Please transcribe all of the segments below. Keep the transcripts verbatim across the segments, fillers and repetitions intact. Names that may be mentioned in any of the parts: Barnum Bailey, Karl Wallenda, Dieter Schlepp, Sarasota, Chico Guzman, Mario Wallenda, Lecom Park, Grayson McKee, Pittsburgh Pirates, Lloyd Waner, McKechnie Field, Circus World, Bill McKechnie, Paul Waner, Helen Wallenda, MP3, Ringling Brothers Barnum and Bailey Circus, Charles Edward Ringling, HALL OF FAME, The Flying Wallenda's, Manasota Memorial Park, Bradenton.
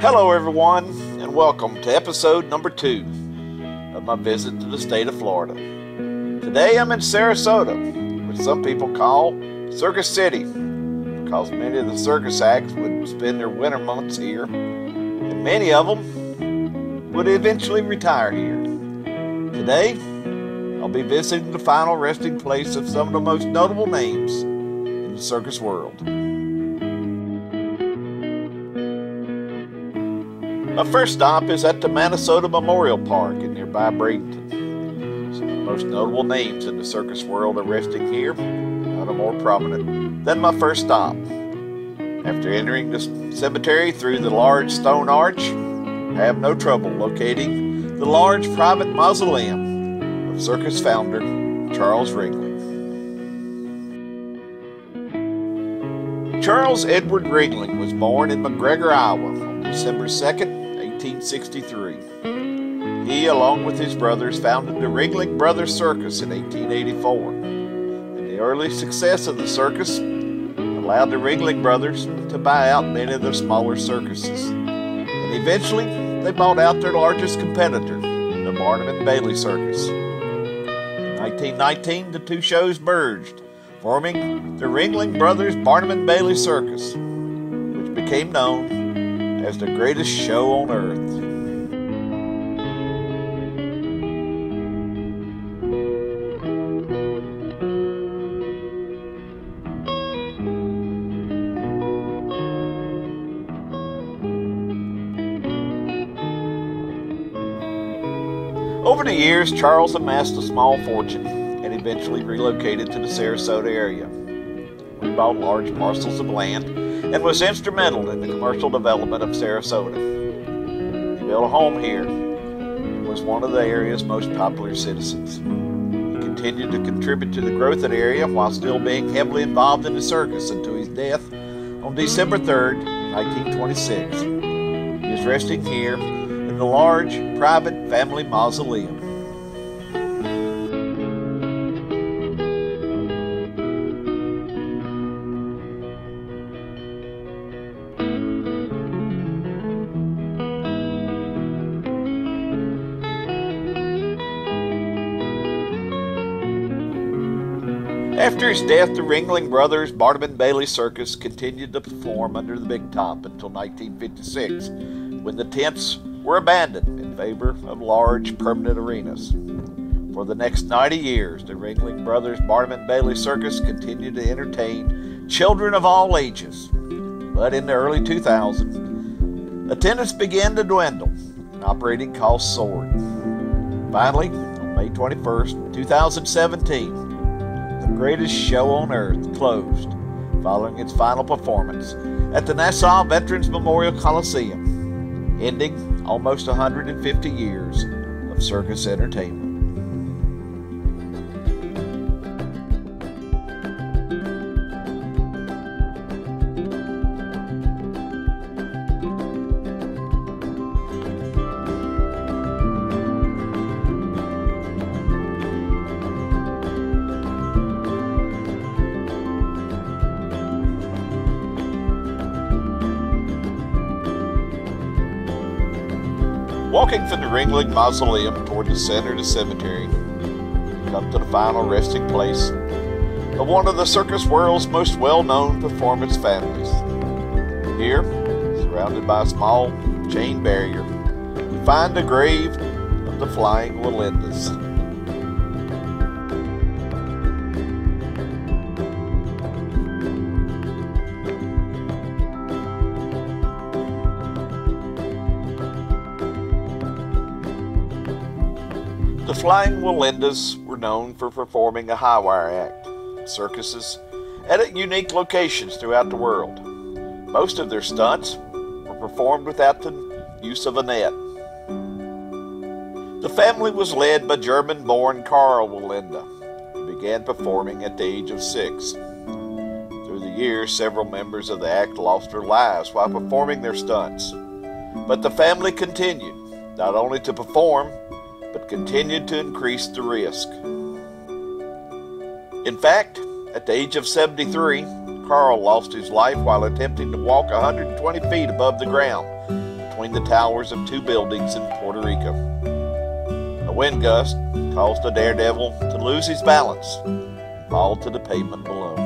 Hello everyone, and welcome to episode number two of my visit to the state of Florida. Today I'm in Sarasota, which some people call Circus City, because many of the circus acts would spend their winter months here, and many of them would eventually retire here. Today, I'll be visiting the final resting place of some of the most notable names in the circus world. My first stop is at the Manasota Memorial Park in nearby Bradenton. Some of the most notable names in the circus world are resting here, none are more prominent than my first stop. After entering this cemetery through the large stone arch, I have no trouble locating the large private mausoleum of circus founder Charles Ringling. Charles Edward Ringling was born in McGregor, Iowa on December second, eighteen sixty-three. He, along with his brothers, founded the Ringling Brothers Circus in eighteen eighty-four, and the early success of the circus allowed the Ringling Brothers to buy out many of their smaller circuses, and eventually they bought out their largest competitor, the Barnum and Bailey Circus. In nineteen nineteen, the two shows merged, forming the Ringling Brothers Barnum and Bailey Circus, which became known as the greatest show on earth. Over the years, Charles amassed a small fortune and eventually relocated to the Sarasota area. He bought large parcels of land and was instrumental in the commercial development of Sarasota. He built a home here and was one of the area's most popular citizens. He continued to contribute to the growth of the area while still being heavily involved in the circus until his death on December third, nineteen twenty-six. He is resting here in the large private family mausoleum. After his death, the Ringling Brothers Barnum and Bailey Circus continued to perform under the big top until nineteen fifty-six, when the tents were abandoned in favor of large permanent arenas. For the next ninety years, the Ringling Brothers Barnum and Bailey Circus continued to entertain children of all ages. But in the early two thousands, attendance began to dwindle and operating costs soared. Finally, on May twenty-first, two thousand seventeen, greatest show on earth closed following its final performance at the Nassau Veterans Memorial Coliseum, ending almost one hundred fifty years of circus entertainment. Walking from the Ringling Mausoleum toward the center of the cemetery, we come to the final resting place of one of the circus world's most well-known performance families. Here, surrounded by a small chain barrier, we find the grave of the Flying Wallendas. The Flying Wallendas were known for performing a high wire act in circuses and at unique locations throughout the world. Most of their stunts were performed without the use of a net. The family was led by German-born Karl Wallenda, who began performing at the age of six. Through the years, several members of the act lost their lives while performing their stunts, but the family continued not only to perform, but continued to increase the risk. In fact, at the age of seventy-three, Karl lost his life while attempting to walk one hundred twenty feet above the ground, between the towers of two buildings in Puerto Rico. A wind gust caused the daredevil to lose his balance and fall to the pavement below.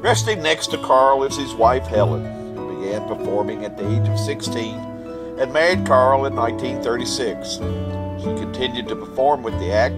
Resting next to Karl is his wife Helen, who began performing at the age of sixteen and married Karl in nineteen thirty-six. She continued to perform with the act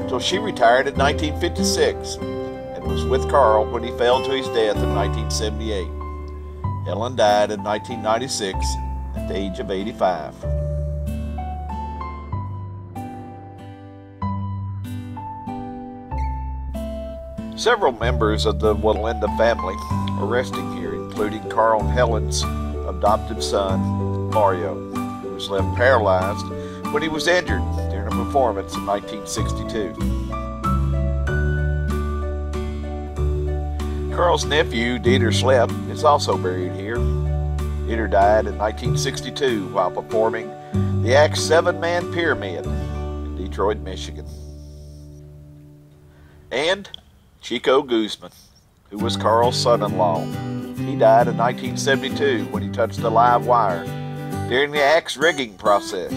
until she retired in nineteen fifty-six and was with Karl when he fell to his death in nineteen seventy-eight. Helen died in nineteen ninety-six at the age of eighty-five. Several members of the Wallenda family are resting here, including Karl and Helen's adoptive son, Mario, who was left paralyzed when he was injured during a performance in nineteen sixty-two. Karl's nephew, Dieter Schlepp, is also buried here. Dieter died in nineteen sixty-two while performing the act's seven-man pyramid in Detroit, Michigan. And Chico Guzman, who was Karl's son-in-law. He died in nineteen seventy-two when he touched a live wire during the axe rigging process.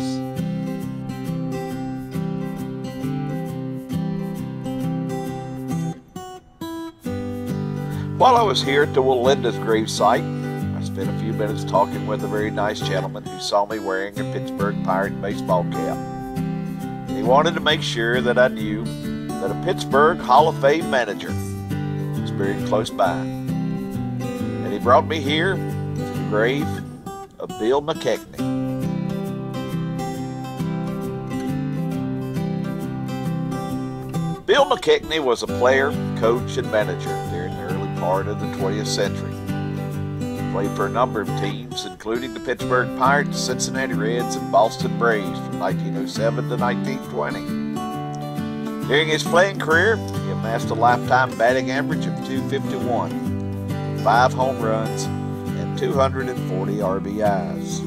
While I was here at the Wallenda's gravesite, I spent a few minutes talking with a very nice gentleman who saw me wearing a Pittsburgh Pirate baseball cap. He wanted to make sure that I knew that a Pittsburgh Hall of Fame manager was buried close by. And he brought me here to the grave of Bill McKechnie. Bill McKechnie was a player, coach, and manager during the early part of the twentieth century. He played for a number of teams, including the Pittsburgh Pirates, Cincinnati Reds, and Boston Braves from nineteen oh seven to nineteen twenty. During his playing career, he amassed a lifetime batting average of two fifty-one, five home runs, and two hundred forty R B Is.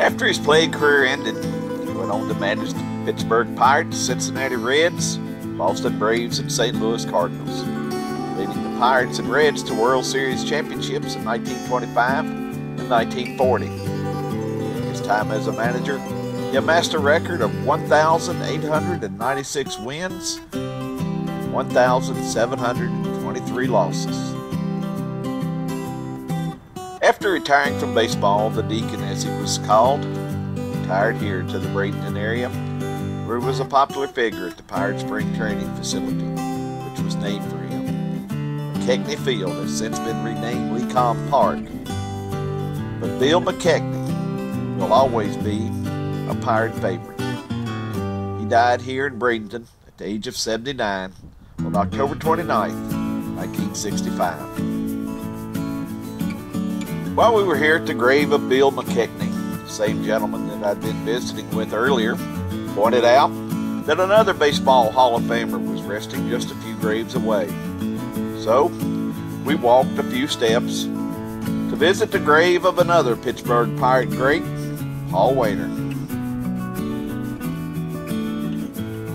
After his playing career ended, he went on to manage the Pittsburgh Pirates, Cincinnati Reds, Boston Braves, and Saint Louis Cardinals, leading the Pirates and Reds to World Series championships in nineteen twenty-five and nineteen forty. His time as a manager, he amassed a record of one thousand eight hundred ninety-six wins, one thousand seven hundred twenty-three losses. After retiring from baseball, the Deacon, as he was called, retired here to the Bradenton area, where he was a popular figure at the Pirate Spring Training Facility, which was named for him. McKechnie Field has since been renamed Lecom Park, but Bill McKechnie will always be a pirate favorite. He died here in Bradenton at the age of seventy-nine on October twenty-ninth, nineteen sixty-five. While we were here at the grave of Bill McKechnie, the same gentleman that I'd been visiting with earlier pointed out that another baseball Hall of Famer was resting just a few graves away. So we walked a few steps to visit the grave of another Pittsburgh Pirate great, Paul Waner.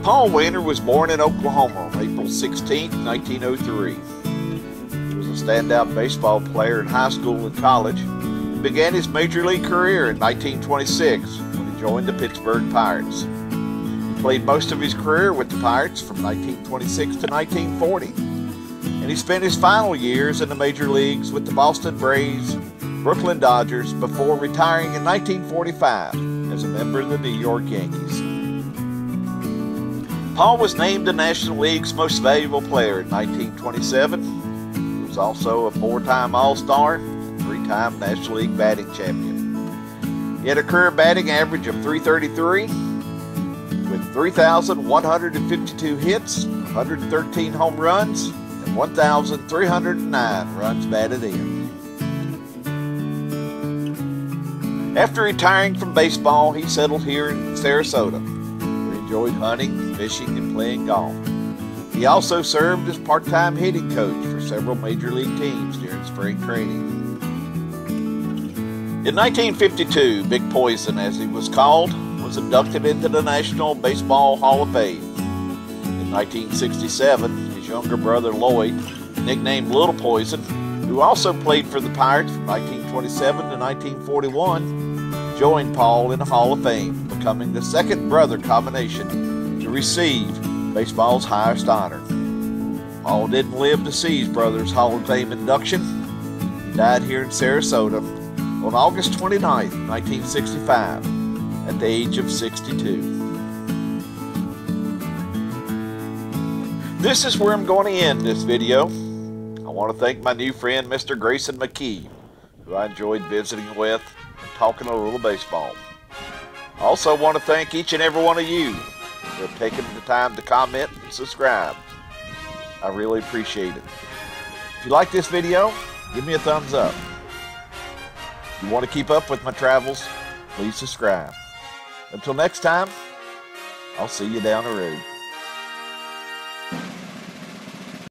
Paul Waner was born in Oklahoma on April sixteenth, nineteen oh three. He was a standout baseball player in high school and college and began his major league career in nineteen twenty-six when he joined the Pittsburgh Pirates. He played most of his career with the Pirates from nineteen twenty-six to nineteen forty, and he spent his final years in the major leagues with the Boston Braves, Brooklyn Dodgers, before retiring in nineteen forty-five as a member of the New York Yankees. Paul was named the National League's most valuable player in nineteen twenty-seven. He was also a four-time All-Star, three-time National League batting champion. He had a career batting average of three thirty-three with three thousand one hundred fifty-two hits, one hundred thirteen home runs, and one thousand three hundred nine runs batted in. After retiring from baseball, he settled here in Sarasota, where he enjoyed hunting, fishing, and playing golf. He also served as part-time hitting coach for several major league teams during spring training. In nineteen fifty-two, Big Poison, as he was called, was inducted into the National Baseball Hall of Fame. In nineteen sixty-seven, his younger brother Lloyd, nicknamed Little Poison, who also played for the Pirates from nineteen twenty-seven to nineteen forty-one, joined Paul in the Hall of Fame, becoming the second brother combination to receive baseball's highest honor. Paul didn't live to see his brother's Hall of Fame induction. He died here in Sarasota on August twenty-ninth, nineteen sixty-five, at the age of sixty-two. This is where I'm going to end this video. I want to thank my new friend, Mister Grayson McKee, who I enjoyed visiting with and talking a little baseball. I also want to thank each and every one of you for taking the time to comment and subscribe. I really appreciate it. If you like this video, give me a thumbs up. If you want to keep up with my travels, please subscribe. Until next time, I'll see you down the road.